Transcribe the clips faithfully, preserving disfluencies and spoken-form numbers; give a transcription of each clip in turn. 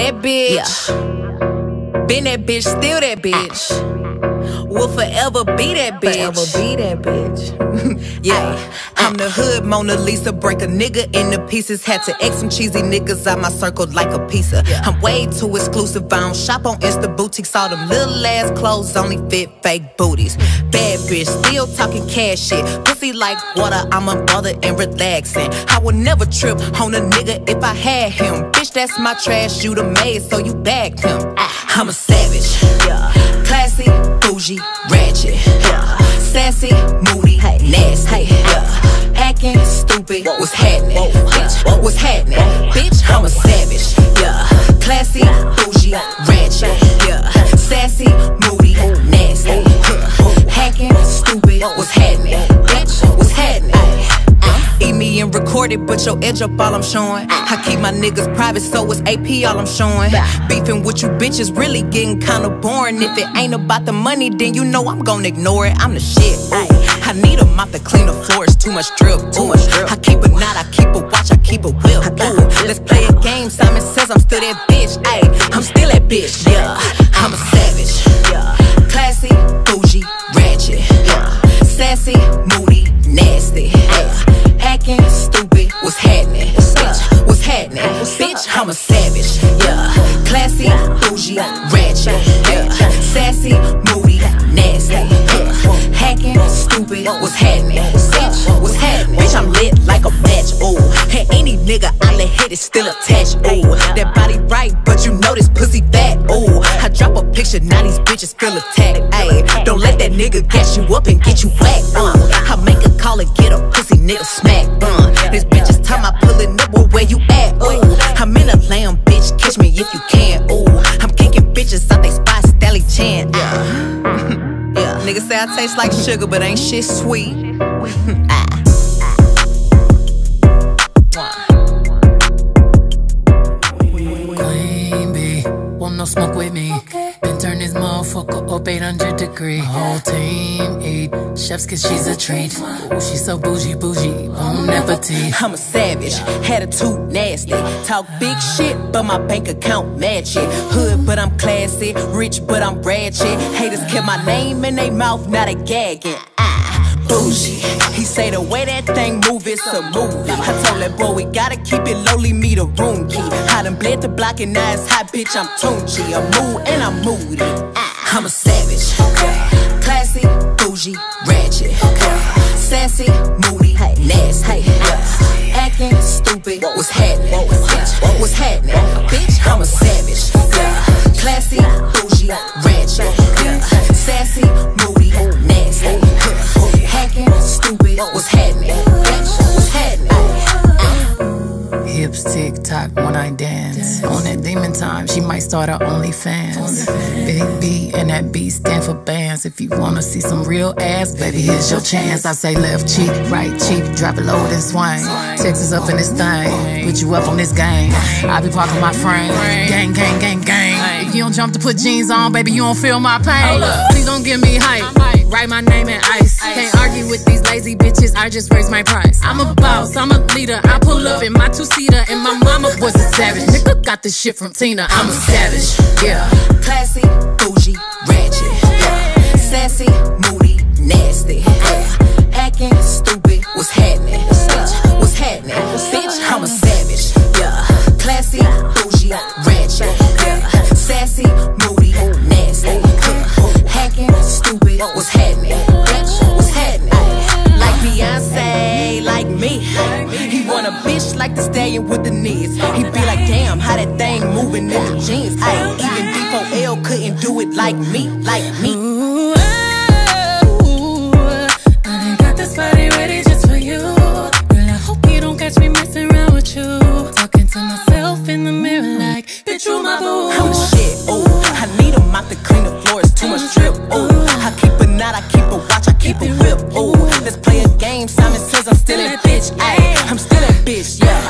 on that bitch. Yeah. Been that bitch, still that bitch. Will forever be that bitch. Forever be that bitch. Yeah. I'm the hood Mona Lisa, break a nigga into pieces. Had to X some cheesy niggas out my circle like a pizza. Yeah. I'm way too exclusive, I don't shop on Insta boutiques. All them little ass clothes only fit fake booties. Bad bitch, still talking cash shit. Pussy like water, I'm unbothered and relaxing. I would never trip on a nigga if I had him. Bitch, that's my trash, you the maid, so you bagged him. I'm a savage, yeah. Classy, bougie, ratchet, yeah. Sassy, moody, hey. Nasty, hey. Yeah. Acting stupid, what's happening? Bitch, what's happening? Bitch, I'm a savage, yeah. Classy, bougie, ratchet, yeah. Sassy, moody, nasty, hacking, stupid, what's happening? Bitch, what's happening? Eat me and record it, but your edge up all I'm showing. I keep my niggas private, so it's A P all I'm showing. Beefing with you bitches really getting kinda boring. If it ain't about the money, then you know I'm gonna ignore it. I'm the shit, I need a mop to clean the floors. Too much drip, too much drip. I keep a knot, I keep a watch, I keep a whip. Ooh, let's play a game. Simon says I'm still that bitch. Ay, I'm still that bitch. Yeah, I'm a savage. Yeah, classy, bougie, ratchet. Yeah, sassy, moody, nasty. Yeah, hacking, stupid. What's happening? Bitch, what's happening? Bitch, I'm a savage. Yeah, classy, bougie, ratchet. Yeah, sassy, moody, nasty. Yeah, hacking, stupid. What's happening? Bitch, what's happening? Bitch, I'm lit like a match. Ooh, hey, any nigga I let hit is still attached. Ooh, that body right, but you know this pussy fat. Ooh, I drop a picture, now these bitches feel attacked. Ayy, don't let that nigga gas you up and get you whacked. Uh, I make a call and get a pussy nigga smack. Uh, this bitch is time I pull it up, but where you at? Ooh, I'm in a lamb, bitch, catch me if you can. Ooh, I'm kicking bitches out they spot Stanley Chan. Uh. Yeah. Niggas say I taste like sugar, but ain't shit sweet. Ah. Queen B, want no smoke with me. Okay. Then turn this motherfucker up eight hundred degree. My whole team eat chefs cause she's a treat. Ooh, she's so bougie, bougie, bon appetit. I'm a savage, attitude nasty. Talk big shit, but my bank account match it. Hood, but I'm classy. Rich, but I'm ratchet. Haters kept my name in they mouth, now they gagging. Ah, bougie. He say the way that thing move, it's a movie. I told that boy we gotta keep it lowly, me the room key. I done bled the block and now it's hot, bitch, I'm Tunchi. I'm mood and I'm moody. I'm a savage, classy, bougie, ratchet, sassy, moody, nasty, acting stupid. What's happening? What's happening? Bitch, I'm a savage, classy, bougie, ratchet, sassy, moody, nasty, hacking, stupid. What's happening? Bitch, what's happening? Hips tick tock when I dance. On that demon time, she might start her OnlyFans. Big B and that B stand for bands. If you wanna see some real ass, baby, here's your chance. I say left cheek, right cheek, drop it low and swing. Texas up in this thing, put you up on this game. I be parking my frame, gang, gang, gang, gang. If you don't jump to put jeans on, baby, you don't feel my pain. Please don't give me hype, write my name in ice. Can't argue with these lazy bitches, I just raise my price. I'm a boss, I'm a leader, I pull up in my two-seater. And my mama was a savage, nigga got this shit from Tina. I'm a savage, yeah. Classy, bougie, ratchet, yeah. Sassy, moody, nasty, yeah. Acting stupid, what's happening? Bitch, what's happening? Bitch, I'm a savage, yeah. Classy, bougie, ratchet, yeah. Sassy, moody, nasty, yeah. Hacking, stupid, what's happening? Bitch, what's happening? Like Beyonce, like me. He want a bitch like the stallion with the knees. He be like, damn, how that thing moving in the jeans. I ain't even D four L couldn't do it like me, like me. Ooh, oh, I done got this body ready just for you. Girl, I hope you don't catch me messing around with you. Talking to myself in the mirror like, bitch, you my boo. I'm the shit, ooh. I need a mop to clean the floors, too much drip, ooh. I keep a knot, I keep a watch, I keep a whip, ooh. Let's play a game, Simon says I'm still that bitch, ayy. I'm still that bitch, yeah.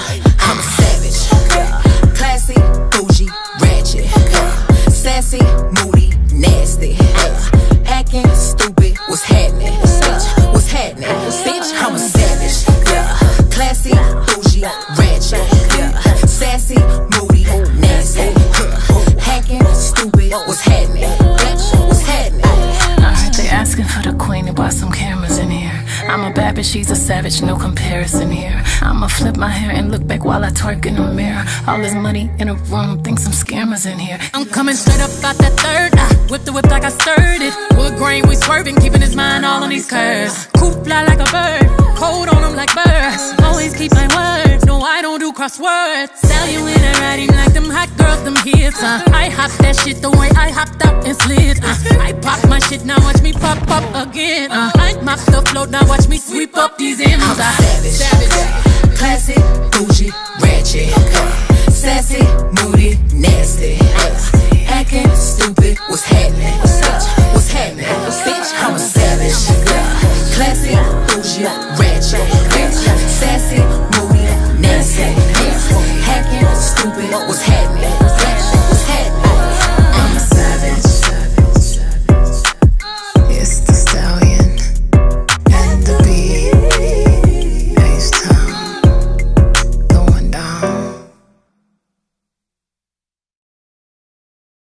I'm a savage, yeah. Classy, bougie, ratchet, yeah. Sassy, moody, nasty, yeah. Acting stupid, what's happening? Bitch, what's happening? Bitch, I'm a savage, yeah. Classy, bougie, ratchet, yeah. Sassy, rabbit, she's a savage, no comparison here. I'ma flip my hair and look back while I twerk in the mirror. All this money in a room, think some scammers in here. I'm coming straight up out that third, I whip the whip like I stirred it. Wood grain, we swerving, keeping his mind all on these curves. Coop fly like a bird, cold on him like birds. Always keep my word, no I don't do crosswords. Sell you in a writing like them hot girls, them hits. uh. I hop that shit the way I hopped up and slid. uh. I pop my shit, now watch me pop up again. uh. I mop the float, now watch me sweep up these M's. I'm savage, savage, okay. Classic, bougie, ratchet, okay. Sassy, moody, nasty, nasty. Acting stupid, what's happening? What's up? What's happening? Bitch, I'm a savage, yeah. Classic, bougie, ratchet, ratchet. Sassy, moody, nasty, nasty. Hacking, stupid, what's happening?